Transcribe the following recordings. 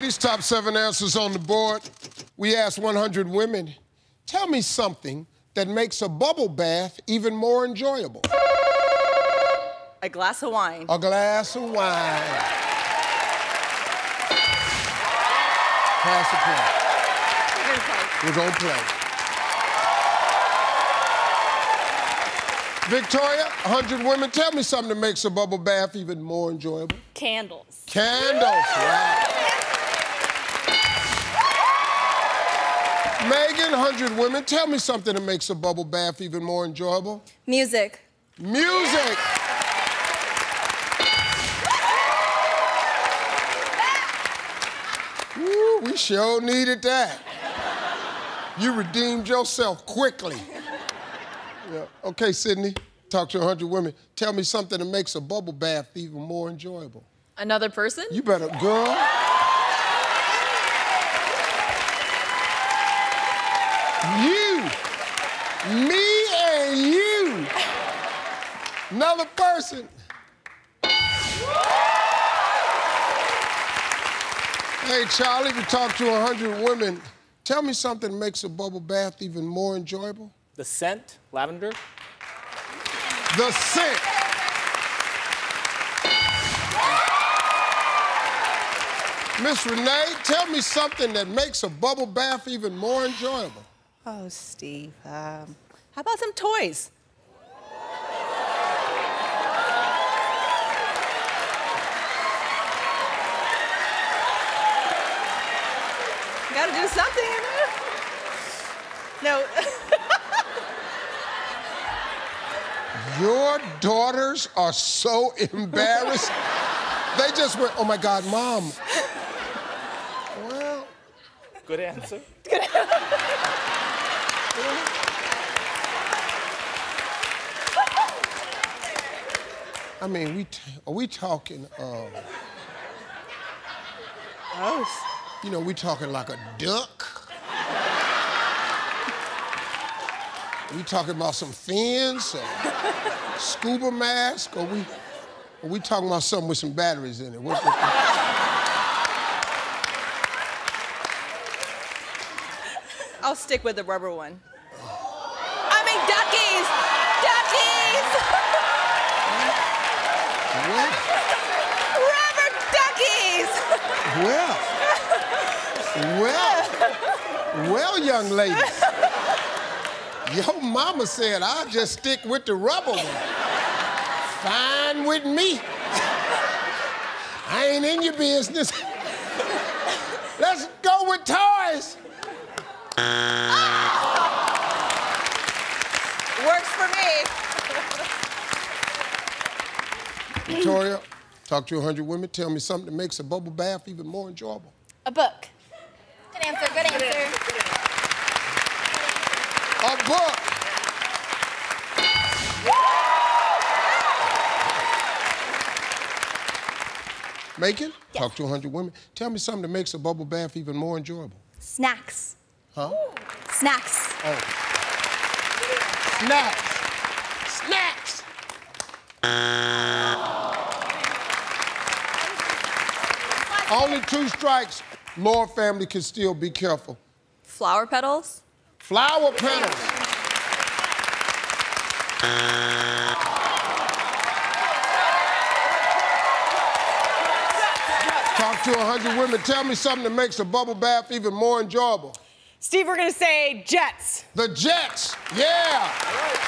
These top 7 answers on the board. We asked 100 women, tell me something that makes a bubble bath even more enjoyable. A glass of wine. A glass of wine. Pass the play. We're going to play. Victoria, 100 women, tell me something that makes a bubble bath even more enjoyable. Candles. Candles, wow. Megan, 100 women, tell me something that makes a bubble bath even more enjoyable. Music. Music! Woo, we sure needed that. You redeemed yourself quickly. Yeah. Okay, Sydney, talk to 100 women. Tell me something that makes a bubble bath even more enjoyable. Another person? You better, girl. You, me and you, another person. Hey, Charlie, you talk to 100 women. Tell me something that makes a bubble bath even more enjoyable. The scent, lavender. The scent. Miss Renee, tell me something that makes a bubble bath even more enjoyable. Oh, Steve, how about some toys? You gotta do something in there. No. Your daughters are so embarrassed. They just went, oh my God, Mom. Well. Good answer. Good answer. I mean, are we talking, you know, we talking like a duck? We talking about some fins, or scuba mask, or are we talking about something with some batteries in it? I'll stick with the rubber one. I mean, duckies! Duckies! What? Rubber duckies! Well, young ladies. Your mama said, I'll just stick with the rubber one. Fine with me. I ain't in your business. Let's go with toys. Oh! Works for me. Victoria, talk to 100 women. Tell me something that makes a bubble bath even more enjoyable. A book. Good answer, good answer. A book. Megan, yes. Talk to 100 women. Tell me something that makes a bubble bath even more enjoyable. Snacks. Huh? Snacks. Oh. Snacks. Snacks. Only 2 strikes. More family can still be careful. Flower petals. Flower petals. Talk to 100 women. Tell me something that makes a bubble bath even more enjoyable. Steve, we're gonna say jets. The jets, yeah. Right.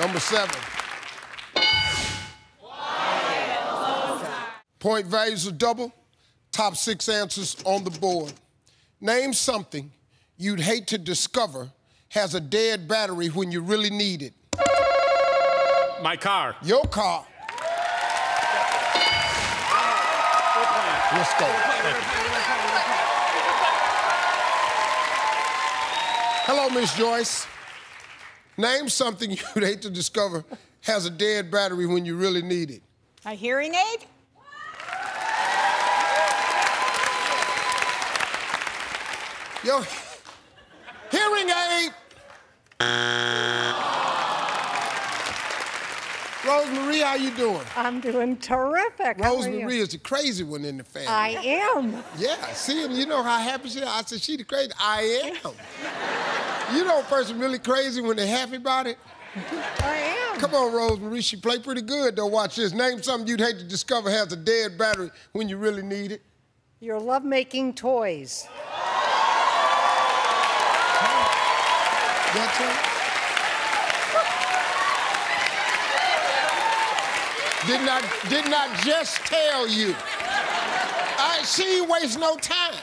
Number 7. Point values are double. Top 6 answers on the board. Name something you'd hate to discover has a dead battery when you really need it. My car. Your car. Let's go. Hello, Miss Joyce. Name something you'd hate to discover has a dead battery when you really need it. A hearing aid? Yo, hearing aid! Rosemarie, how you doing? I'm doing terrific. Rosemarie is the crazy one in the family. I am. Yeah, see, you know how happy she is? I said, she the crazy. I am. You know a person really crazy when they're happy about it? I am. Come on, Rosemarie, she played pretty good, though. Watch this. Name something you'd hate to discover has a dead battery when you really need it. Your love-making toys. That's right. Did not just tell you. She didn't waste no time.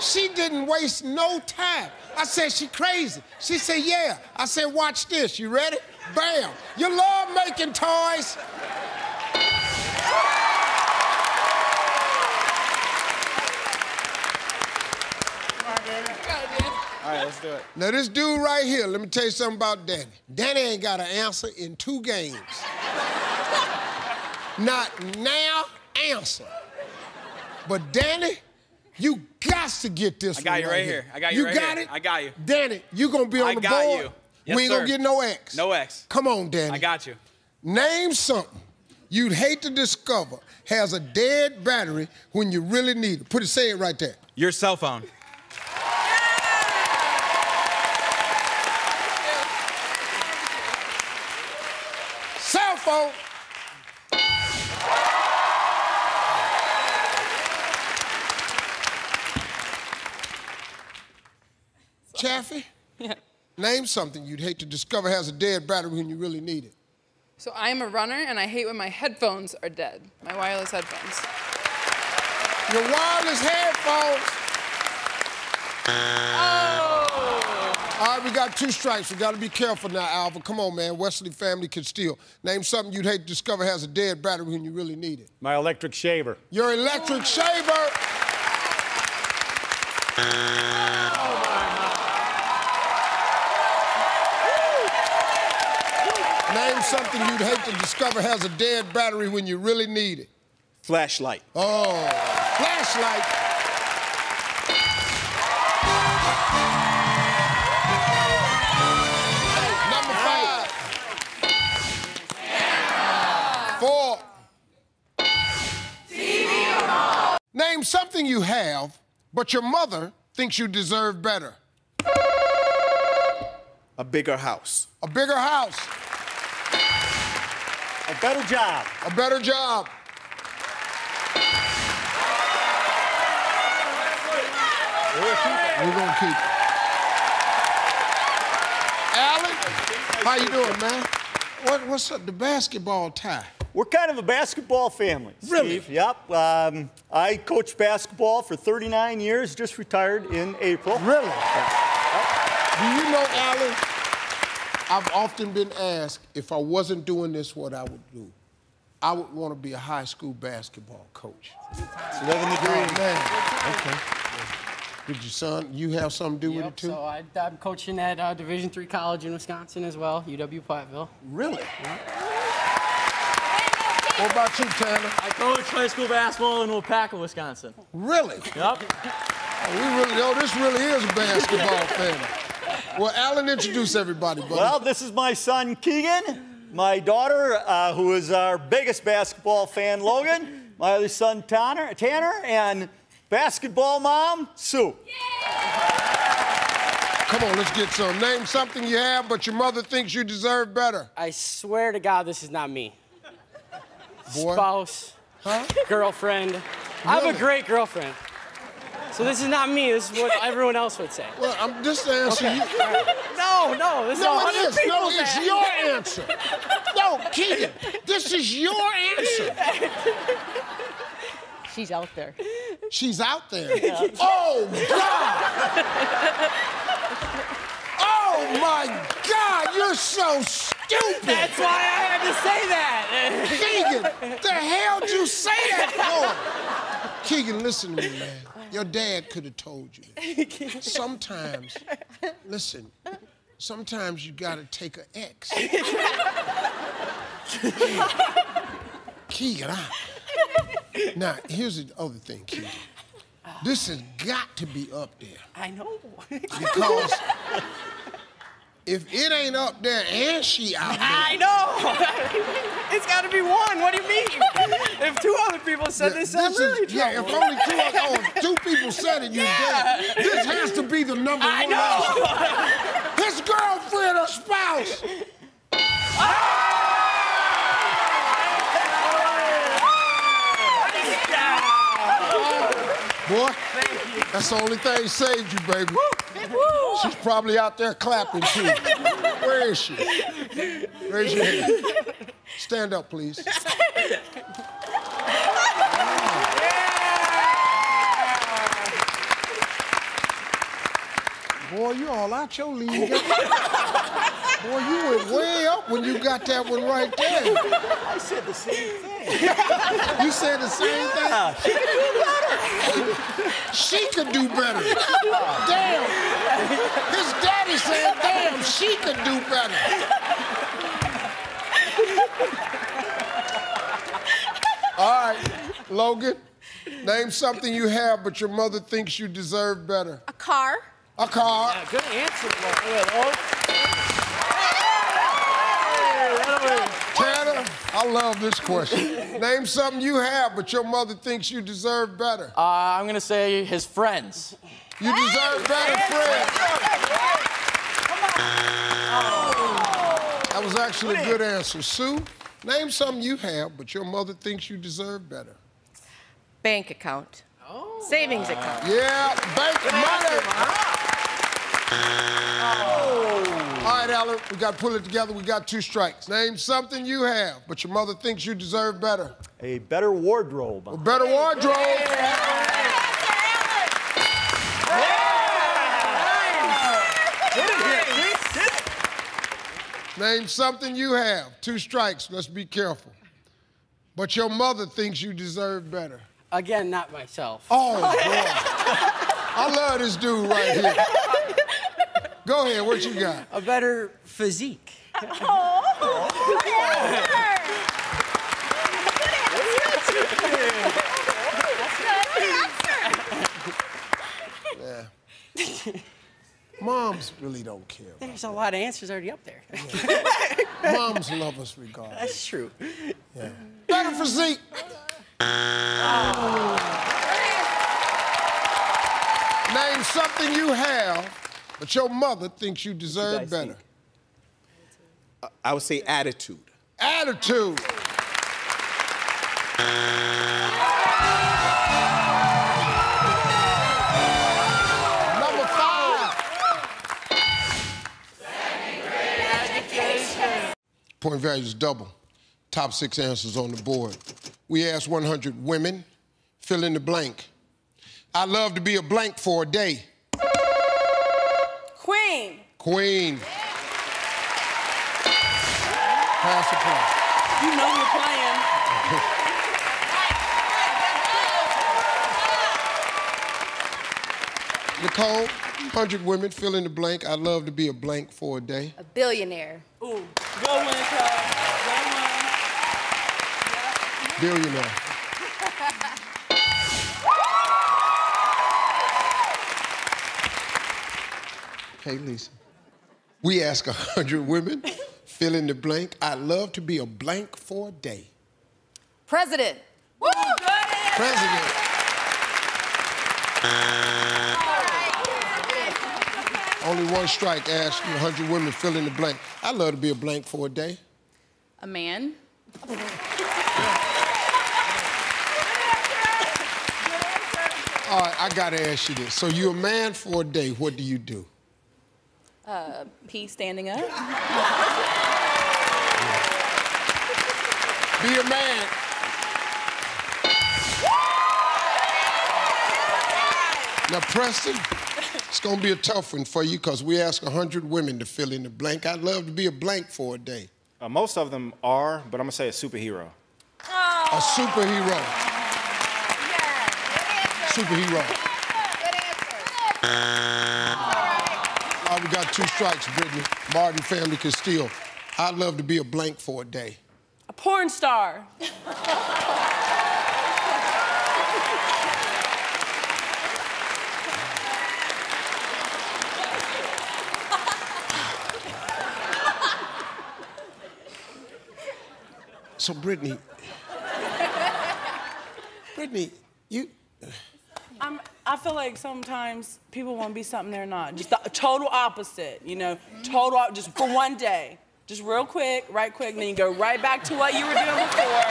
She didn't waste no time. I said, she crazy. She said, yeah. I said, watch this. You ready? Bam. You love making toys. All right, let's do it. Now, this dude right here, let me tell you something about Danny. Danny ain't got an answer in 2 games. Not now answer. But Danny, you got to get this one. I got you right here. I got you right here. You got it? I got you. Danny, you going to be on the board. I got you. Yes, we ain't going to get no X. No X. Come on, Danny. I got you. Name something you'd hate to discover has a dead battery when you really need it. Say it right there. Your cell phone. Cell phone. Chaffee? Yeah. Name something you'd hate to discover has a dead battery when you really need it. So I am a runner, and I hate when my headphones are dead. My wireless headphones. Your wireless headphones. Oh. All right, we got 2 strikes. We got to be careful now, Alvin. Come on, man. Wesley family can steal. Name something you'd hate to discover has a dead battery when you really need it. My electric shaver. Your electric shaver. Oh. Name something you'd hate to discover has a dead battery when you really need it. Flashlight. Oh, flashlight. Number 5. Camera. 4. TV remote. Name something you have, but your mother thinks you deserve better. A bigger house. A bigger house. A better job. A better job. We're gonna keep it. Alan, how you doing, man? What's up? The basketball tie. We're kind of a basketball family. Really? Steve. Yep. I coached basketball for 39 years. Just retired in April. Really? Yep. Do you know, Alan? I've often been asked if I wasn't doing this, what I would do. I would want to be a high school basketball coach. It's living the dream. Oh, man. Okay. Did your son, you have something to do with it too? So I'm coaching at Division III college in Wisconsin as well, UW-Platteville. Really? Yeah. What about you, Tanner? I coach high school basketball in Wapaca, Wisconsin. Really? Yep. This really is a basketball family. Well, Alan, introduce everybody, buddy. Well, this is my son, Keegan, my daughter, who is our biggest basketball fan, Logan, my other son, Tanner, and basketball mom, Sue. Come on, let's get some. Name something you have, but your mother thinks you deserve better. I swear to God, this is not me. Boy. Spouse. Huh? Girlfriend. Really? I'm a great girlfriend. So this is not me. This is what everyone else would say. Well, I'm just answering you. No, this is not it is. No, it's your answer. No, Keegan, this is your answer. She's out there. She's out there? Yeah. Oh, God! Oh, my God, you're so stupid! That's why I had to say that. Keegan, the hell did you say that for? Keegan, listen to me, man. Your dad could have told you that. Sometimes, listen, sometimes you gotta take an X. Keegan, now, here's the other thing, Keegan. This has got to be up there. I know. Because If it ain't up there and she out there. I know. It's got to be one. What do you mean? If two other people said this, I'm really trouble. Yeah, if only two people said it, you're dead. This has to be the number one. I know. His girlfriend or spouse. Boy, thank you. That's the only thing saved you, baby. Woo. She's probably out there clapping, too. Where is she? Raise your hand. Stand up, please. Yeah. Boy, you all out your league. Boy, you went way up when you got that one right there. I said the same thing. You said the same thing? She could do better. She could do better. Damn. His daddy said, damn, she could do better. All right, Logan, name something you have but your mother thinks you deserve better. A car. A car. Yeah, good answer, Tanner, I love this question. Name something you have, but your mother thinks you deserve better. I'm gonna say his friends. You deserve better friends. Come on. Oh. That was actually a good answer. Sue, name something you have, but your mother thinks you deserve better. Bank account. Oh. Savings account. Yeah, bank money. Oh. All right, Alan, we got to pull it together. We got two strikes. Name something you have, but your mother thinks you deserve better. A better wardrobe. A better wardrobe. Name something you have. Two strikes. Let's be careful. But your mother thinks you deserve better. Again, not myself. Oh, boy. I love this dude right here. Go ahead, what you got? A better physique. Oh, yes, sir. Yeah. Moms really don't care. There's a lot of answers already up there. Yeah. Moms love us regardless. That's true. Yeah. Better physique. Oh. Name something you have. But your mother thinks you deserve better. I would say attitude. Attitude. Number 5. Second grade education. Point value is double. Top 6 answers on the board. We asked 100 women, fill in the blank. I love to be a blank for a day. Queen. Queen. Yeah. Pass the point. You know you're playing. Nicole, 100 women, fill in the blank. I love to be a blank for a day. A billionaire. Ooh. Go win, Nicole. Go win. Billionaire. Hey, Lisa. We ask 100 women, fill in the blank. I love to be a blank for a day. President. Woo! Good answer. President. Right. Only one strike, ask 100 women, fill in the blank. I love to be a blank for a day. A man. Good answer. All right, I gotta ask you this. So you're a man for a day, what do you do? Pee standing up. Yeah. Be a man. Now, Preston, it's gonna be a tough one for you because we ask 100 women to fill in the blank. I'd love to be a blank for a day. Most of them are, but I'm gonna say a superhero. Oh. A superhero. Yeah. Superhero. Good answer. We got two strikes, Brittany. Martin family can steal. I'd love to be a blank for a day. A porn star. So Brittany, you. I feel like sometimes people want to be something they're not. Just the total opposite, you know. Total, just for one day, just real quick, right quick, and then you go right back to what you were doing before.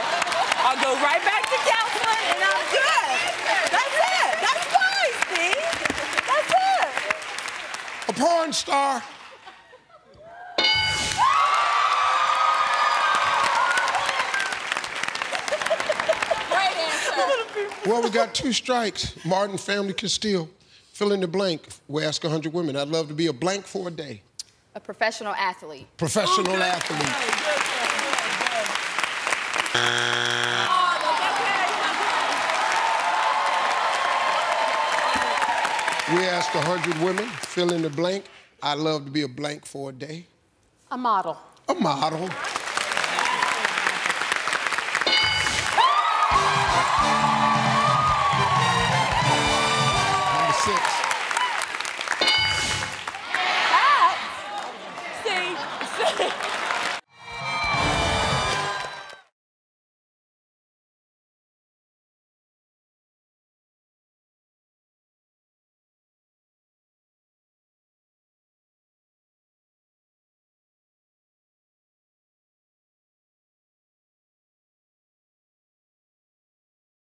I'll go right back to counseling, and I'm good. That's it. That's fine, Steve. That's it. A porn star. Well, we got 2 strikes. Martin, family, Castile. Fill in the blank. We ask 100 women. I'd love to be a blank for a day. A professional athlete. Professional athlete. Good. We asked 100 women. Fill in the blank. I'd love to be a blank for a day. A model. A model.